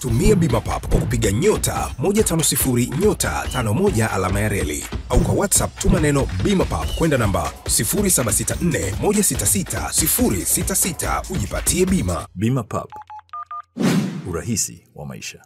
Tumia BimaPop kwa kupiga *150*501 Alamareli au kwa WhatsApp tuma neno BimaPop kwenda namba 0764166066 ujipatie bima. BimaPop, urahisi wa maisha.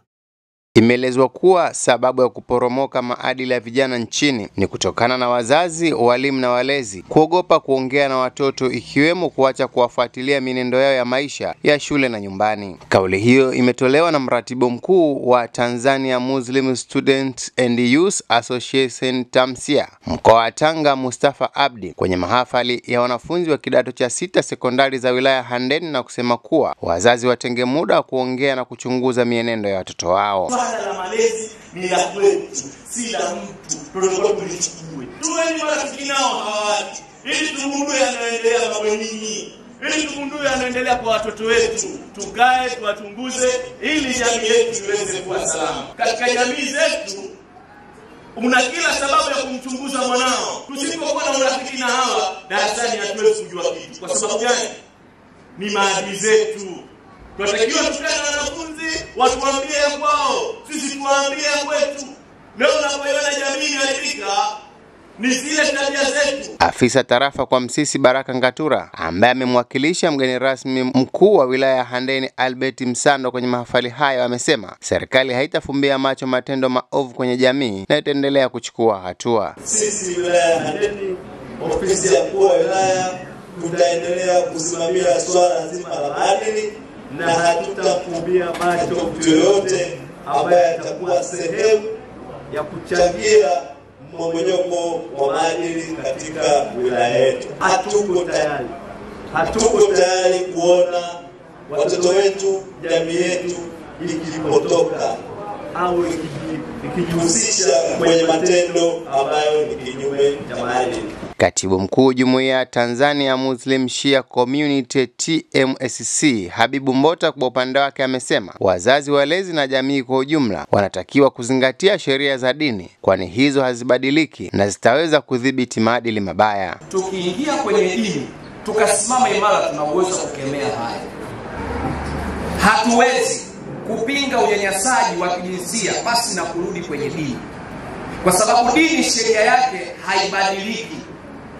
Imeelezwa kuwa sababu ya kuporomoka maadili ya vijana nchini ni kutokana na wazazi, walimu na walezi kuogopa kuongea na watoto, ikiwemo kuacha kuwafuatilia minendo yao ya maisha ya shule na nyumbani. Kauli hiyo imetolewa na mratibu mkuu wa Tanzania Muslim Students and Youth Association Tamsia mkoa wa Tanga, Mustafa Abdi, kwenye mahafali ya wanafunzi wa kidato cha 6 sekondari za wilaya Handeni, na kusema kuwa wazazi watenge muda kuongea na kuchunguza mienendo ya watoto wao. La malezi ni la kwetu, si la mtu. Protokoli tulichukue. Tuweni marafiki nao hawati. Ili tugundue yanaendelea kwa wenyewe. Ili tugundue yanaendelea kwa watoto wetu. Tukae tuwachunguze ili jamii yetu iweze kuwa salama. Katika jamii zetu una kila sababu ya kumchunguza mwanao. Tusipokuwa na urafiki na hawa, darasani hatuwezi kujua kitu. Kwa sababu gani? Ni maadili zetu. Tunatakiwa tukutane na wanafunzi watuambie kwao, sisi tuambie kwetu. Leo unapoiona jamii inaharibika ni zile tabia zetu. Afisa tarafa kwa Msisi Baraka Ngatura, ambaye amemwakilisha mgeni rasmi mkuu wa wilaya Handeni Albert Msando kwenye mahafali hayo, amesema serikali haitafumbia macho matendo maovu kwenye jamii na itaendelea kuchukua hatua. Sisi wilaya Handeni, ofisi ya mkuu wa wilaya, tutaendelea kusimamia swala zima la maadili na hatutafumbia macho mtu yoyote ambaye atakuwa sehemu ya kuchangia mmomonyoko wa maadili katika wilaya yetu. Hatuko tayari kuona watoto wetu, jamii yetu ikipotoka au ikijihusisha kwenye matendo ambayo ni kinyume cha maadili. Katibu Mkuu Jumuiya Tanzania Muslim Shia Community TMSC Habibu Mbota kwa upande wake amesema wazazi, walezi na jamii kwa ujumla wanatakiwa kuzingatia sheria za dini, kwani hizo hazibadiliki na zitaweza kudhibiti maadili mabaya. Tukiingia kwenye dini tukasimama imara, tunaweza kukemea haya. Hatuwezi kupinga unyanyasaji wa kijinsia basi na kurudi kwenye dini, kwa sababu dini sheria yake haibadiliki.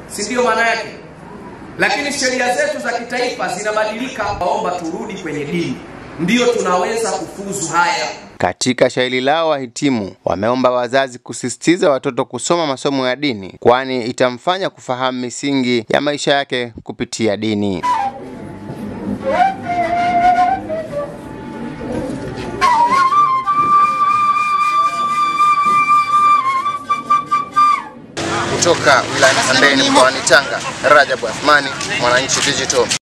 Si ndio maana yake? Lakini sheria zetu za kitaifa zinabadilika, naomba turudi kwenye dini, ndio tunaweza kufuzu haya. Katika shairi lao, wahitimu wameomba wazazi kusisitiza watoto kusoma masomo ya dini, kwani itamfanya kufahamu misingi ya maisha yake kupitia dini. Kutoka wilaya Handeni mkoani Tanga, Rajab Asmani, Mwananchi Digital.